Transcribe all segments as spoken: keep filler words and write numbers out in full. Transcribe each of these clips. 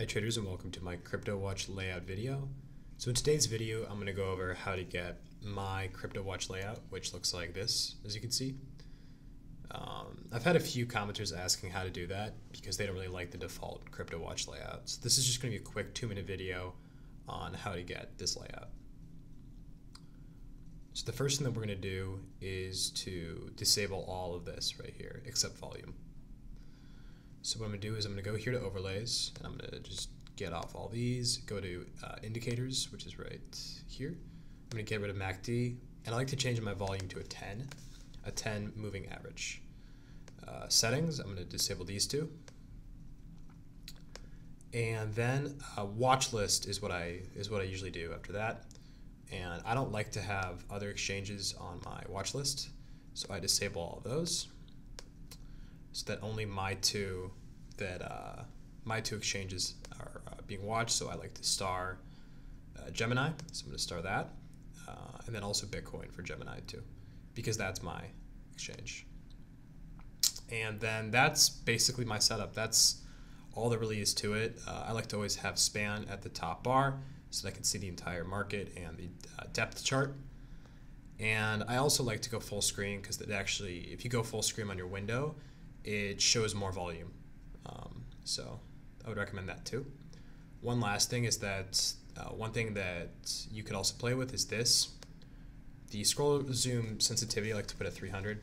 Hi traders, and welcome to my CryptoWatch layout video. So in today's video, I'm going to go over how to get my CryptoWatch layout, which looks like this, as you can see. Um, I've had a few commenters asking how to do that because they don't really like the default CryptoWatch layout. So this is just going to be a quick two minute video on how to get this layout. So the first thing that we're going to do is to disable all of this right here, except volume. So what I'm going to do is I'm going to go here to overlays, and I'm going to just get off all these, go to uh, indicators, which is right here. I'm going to get rid of M A C D, and I like to change my volume to a ten, a ten moving average. Uh, settings, I'm going to disable these two. And then a watch list is what I is what I usually do after that. And I don't like to have other exchanges on my watch list, so I disable all of those, so that only my two that uh, my two exchanges are uh, being watched. So I like to star uh, Gemini, so I'm going to star that, uh, and then also Bitcoin for Gemini too, because that's my exchange. And then that's basically my setup. That's all there really is to it. Uh, I like to always have span at the top bar so that I can see the entire market and the uh, depth chart. And I also like to go full screen because that actually, if you go full screen on your window, it shows more volume, um, so I would recommend that too. One last thing is that uh, one thing that you could also play with is this, the scroll zoom sensitivity. I like to put at three hundred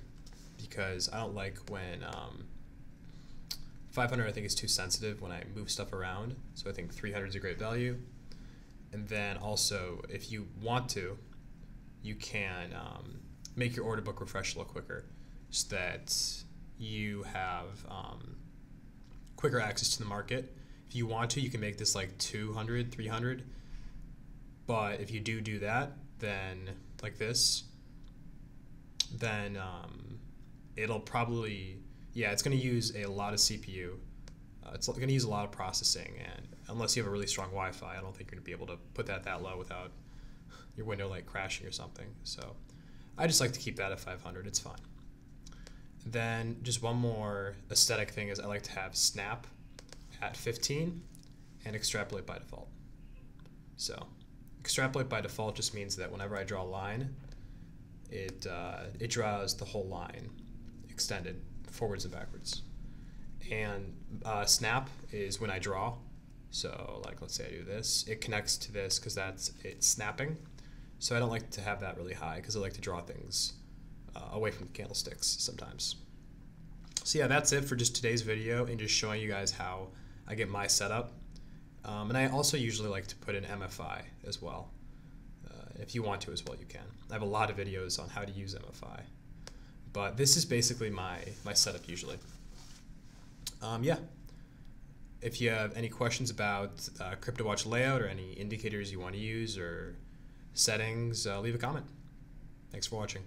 because I don't like when um, five hundred I think is too sensitive when I move stuff around, so I think three hundred is a great value. And then also, if you want to, you can um, make your order book refresh a little quicker so that you have um, quicker access to the market. If you want to, you can make this like two hundred, three hundred, but if you do do that, then like this, then um, it'll probably, yeah, it's going to use a lot of C P U. Uh, it's going to use a lot of processing, and unless you have a really strong Wi-Fi, I don't think you're going to be able to put that that low without your window light crashing or something. So I just like to keep that at five hundred, it's fine. Then just one more aesthetic thing is I like to have snap at fifteen and extrapolate by default. So extrapolate by default just means that whenever I draw a line, it, uh, it draws the whole line extended forwards and backwards. And uh, snap is when I draw. So like, let's say I do this, it connects to this because that's it's snapping. So I don't like to have that really high because I like to draw things away from the candlesticks sometimes. So yeah, that's it for just today's video and just showing you guys how I get my setup. Um, and I also usually like to put in M F I as well. Uh, if you want to as well, you can. I have a lot of videos on how to use M F I. But this is basically my, my setup usually. Um, yeah. If you have any questions about uh, CryptoWatch layout or any indicators you want to use or settings, uh, leave a comment. Thanks for watching.